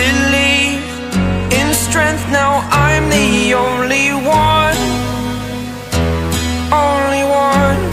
believe in strength. Now I'm the only one. Only one.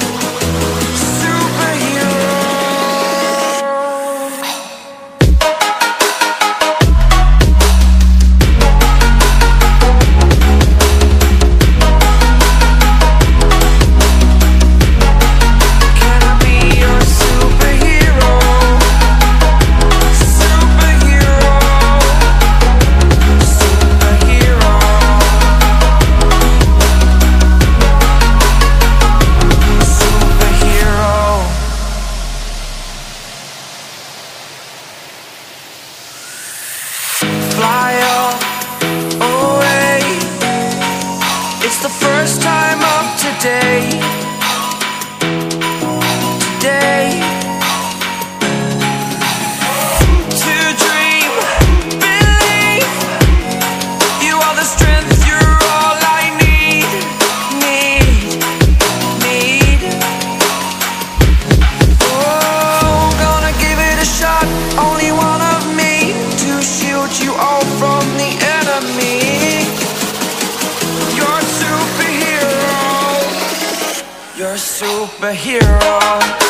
You're a superhero.